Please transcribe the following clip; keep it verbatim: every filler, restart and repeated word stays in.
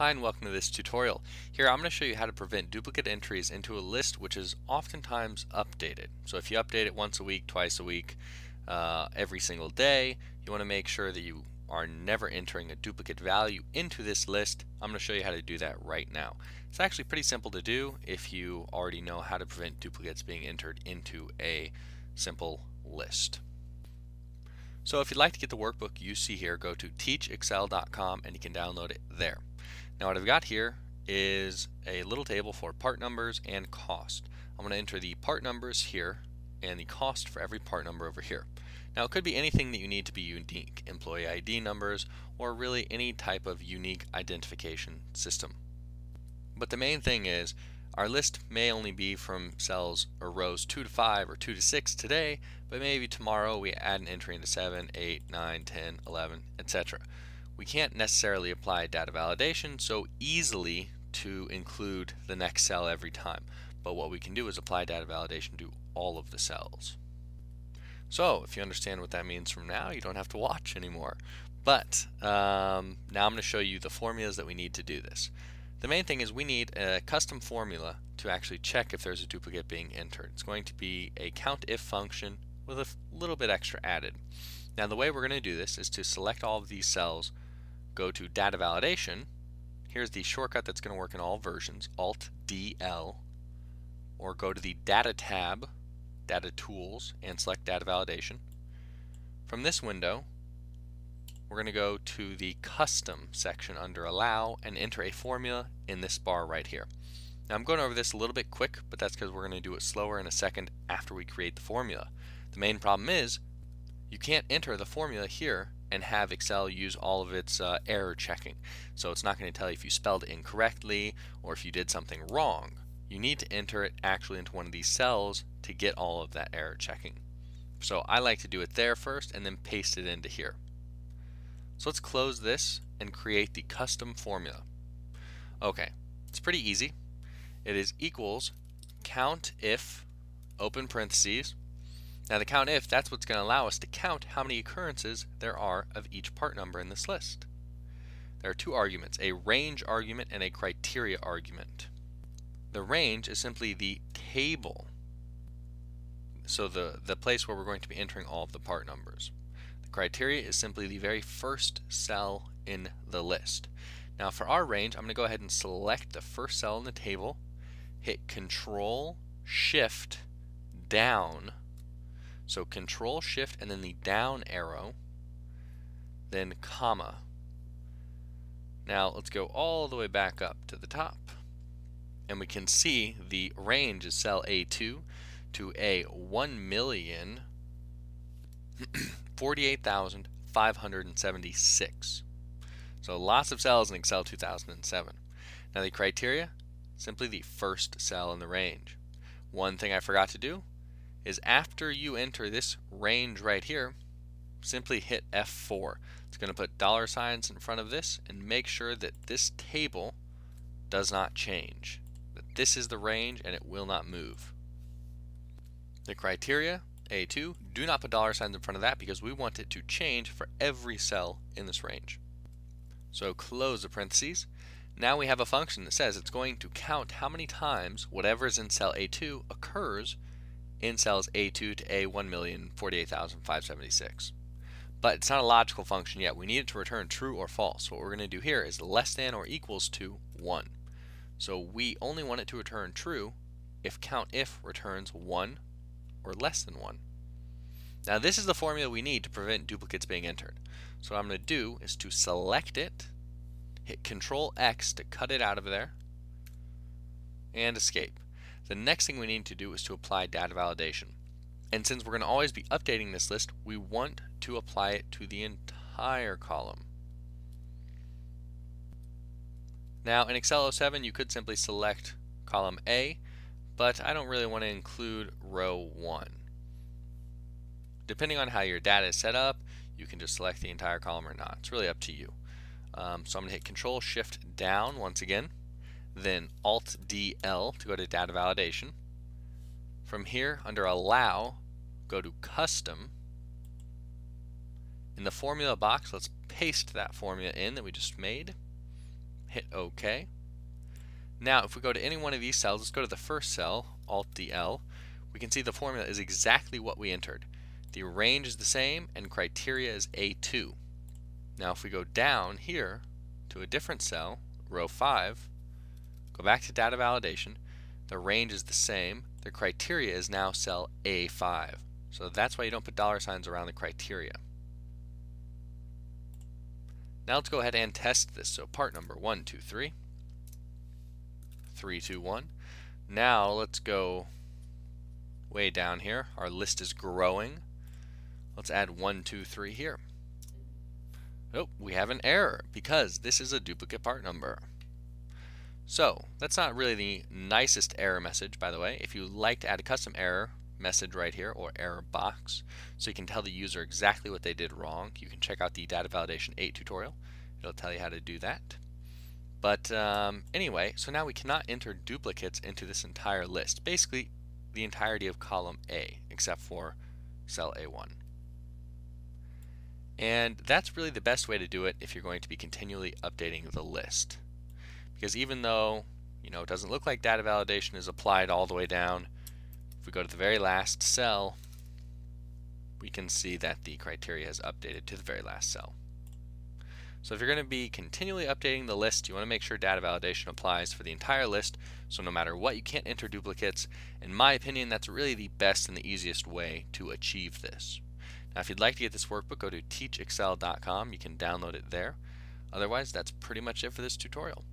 Hi and welcome to this tutorial. Here I'm going to show you how to prevent duplicate entries into a list which is oftentimes updated. So if you update it once a week, twice a week, uh, every single day, you want to make sure that you are never entering a duplicate value into this list. I'm going to show you how to do that right now. It's actually pretty simple to do if you already know how to prevent duplicates being entered into a simple list. So if you'd like to get the workbook you see here, go to teach excel dot com and you can download it there. Now what I've got here is a little table for part numbers and cost. I'm going to enter the part numbers here and the cost for every part number over here. Now it could be anything that you need to be unique, employee I D numbers, or really any type of unique identification system. But the main thing is our list may only be from cells or rows two to five or two to six today, but maybe tomorrow we add an entry into seven, eight, nine, ten, eleven, et cetera. We can't necessarily apply data validation so easily to include the next cell every time, but what we can do is apply data validation to all of the cells. So if you understand what that means from now, you don't have to watch anymore. But um, now I'm going to show you the formulas that we need to do this. The main thing is we need a custom formula to actually check if there's a duplicate being entered. It's going to be a COUNTIF function with a little bit extra added. Now the way we're going to do this is to select all of these cells, go to data validation. Here's the shortcut that's going to work in all versions, alt D L, or go to the data tab, data tools, and select data validation. From this window we're going to go to the custom section under allow and enter a formula in this bar right here. Now I'm going over this a little bit quick, but that's because we're going to do it slower in a second after we create the formula. The main problem is you can't enter the formula here and have Excel use all of its uh, error checking. So it's not going to tell you if you spelled it incorrectly or if you did something wrong. You need to enter it actually into one of these cells to get all of that error checking. So I like to do it there first and then paste it into here. So let's close this and create the custom formula. Okay, it's pretty easy. It is equals COUNTIF, open parentheses. Now the COUNTIF, that's what's going to allow us to count how many occurrences there are of each part number in this list. There are two arguments, a range argument and a criteria argument. The range is simply the table, so the, the place where we're going to be entering all of the part numbers. Criteria is simply the very first cell in the list. Now for our range, I'm going to go ahead and select the first cell in the table, hit Control Shift down, so Control Shift and then the down arrow, then comma. Now let's go all the way back up to the top and we can see the range is cell A two to A one million forty-eight thousand five hundred seventy-six. So lots of cells in Excel two thousand seven. Now the criteria, simply the first cell in the range. One thing I forgot to do is after you enter this range right here, simply hit F four. It's going to put dollar signs in front of this and make sure that this table does not change. That this is the range and it will not move. The criteria A two, do not put dollar signs in front of that because we want it to change for every cell in this range. So close the parentheses. Now we have a function that says it's going to count how many times whatever is in cell A two occurs in cells A two to A one million forty-eight thousand five hundred seventy-six. But it's not a logical function yet. We need it to return true or false. What we're going to do here is less than or equals to one. So we only want it to return true if COUNTIF returns one or less than one. Now this is the formula we need to prevent duplicates being entered. So what I'm going to do is to select it, hit Control X to cut it out of there, and escape. The next thing we need to do is to apply data validation. And since we're going to always be updating this list, we want to apply it to the entire column. Now in Excel oh seven you could simply select column A, but I don't really want to include row one. Depending on how your data is set up, you can just select the entire column or not. It's really up to you. Um, so I'm going to hit Control Shift down once again, then alt D L to go to data validation. From here, under allow, go to custom. In the formula box, let's paste that formula in that we just made. hit OK. Now if we go to any one of these cells, let's go to the first cell, Alt D L, we can see the formula is exactly what we entered. The range is the same and criteria is A two. Now if we go down here to a different cell, row five, go back to data validation, the range is the same, the criteria is now cell A five. So that's why you don't put dollar signs around the criteria. Now let's go ahead and test this. So part number one two three, three two one. Now let's go way down here. Our list is growing. Let's add one two three here. Oh, we have an error because this is a duplicate part number. So that's not really the nicest error message, by the way. If you like to add a custom error message right here, or error box, so you can tell the user exactly what they did wrong, you can check out the data validation eight tutorial. It'll tell you how to do that. But um, anyway, so now we cannot enter duplicates into this entire list, basically the entirety of column A except for cell A one. And that's really the best way to do it if you're going to be continually updating the list, because even though, you know, it doesn't look like data validation is applied all the way down, if we go to the very last cell, we can see that the criteria has updated to the very last cell. So if you're going to be continually updating the list, you want to make sure data validation applies for the entire list, so no matter what, you can't enter duplicates. In my opinion, that's really the best and the easiest way to achieve this. Now if you'd like to get this workbook, go to Teach Excel dot com. You can download it there. Otherwise, that's pretty much it for this tutorial.